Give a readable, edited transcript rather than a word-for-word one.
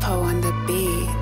Hippo on the beat.